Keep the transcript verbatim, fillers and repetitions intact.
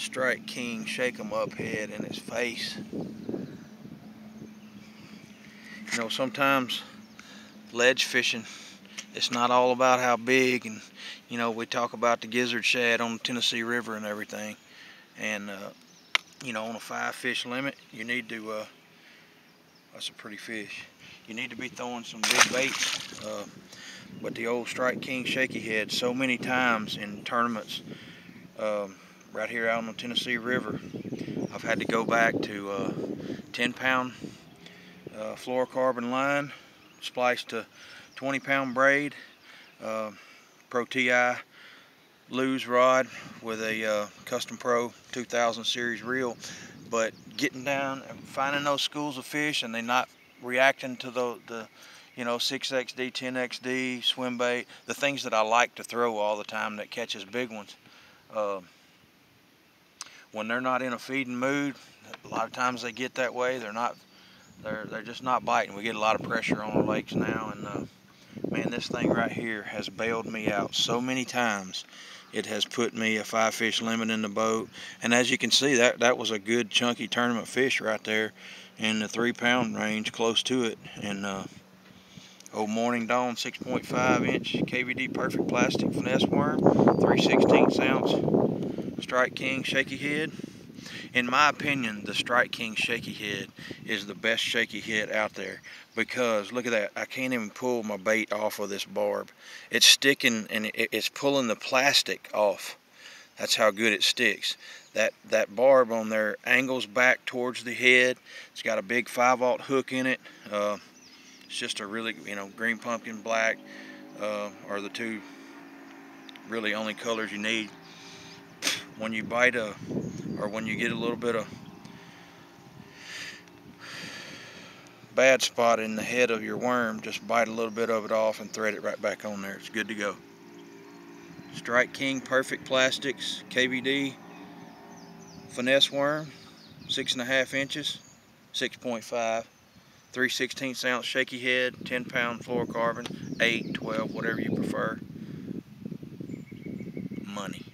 Strike King Shake 'em Up head in his face. You know, sometimes ledge fishing, it's not all about how big, and you know, we talk about the gizzard shad on the Tennessee River and everything, and uh, you know, on a five fish limit, you need to uh, that's a pretty fish. You need to be throwing some big baits, uh, but the old Strike King Shakey Head, so many times in tournaments, um, right here out on the Tennessee River, I've had to go back to uh, ten pound uh, fluorocarbon line, spliced to twenty pound braid, uh, Pro T I lose rod with a uh, Custom Pro two thousand series reel. But getting down and finding those schools of fish, and they not reacting to the, the you know, six X D, ten X D, swim bait, the things that I like to throw all the time that catches big ones. Uh, when they're not in a feeding mood, a lot of times they get that way. They're not, they're they're just not biting. We get a lot of pressure on the lakes now, and uh, man, this thing right here has bailed me out so many times. It has put me a five fish limit in the boat, and as you can see, that that was a good chunky tournament fish right there in the three pound range, close to it. And uh, old Morning Dawn six point five inch K V D Perfect Plastic Finesse Worm, three sixteenths ounce Strike King Shakey Head. In my opinion, the Strike King Shakey Head is the best Shakey Head out there, because look at that, I can't even pull my bait off of this barb. It's sticking, and it's pulling the plastic off. That's how good it sticks. That that barb on there angles back towards the head. It's got a big five aught hook in it. Uh, it's just a really, you know, green pumpkin black uh, are the two really only colors you need. When you bite a, or when you get a little bit of bad spot in the head of your worm, just bite a little bit of it off and thread it right back on there. It's good to go. Strike King Perfect Plastics K V D Finesse Worm, six and a half inches, six point five, three sixteenths ounce Shakey Head, ten pound fluorocarbon, eight, twelve, whatever you prefer. Money.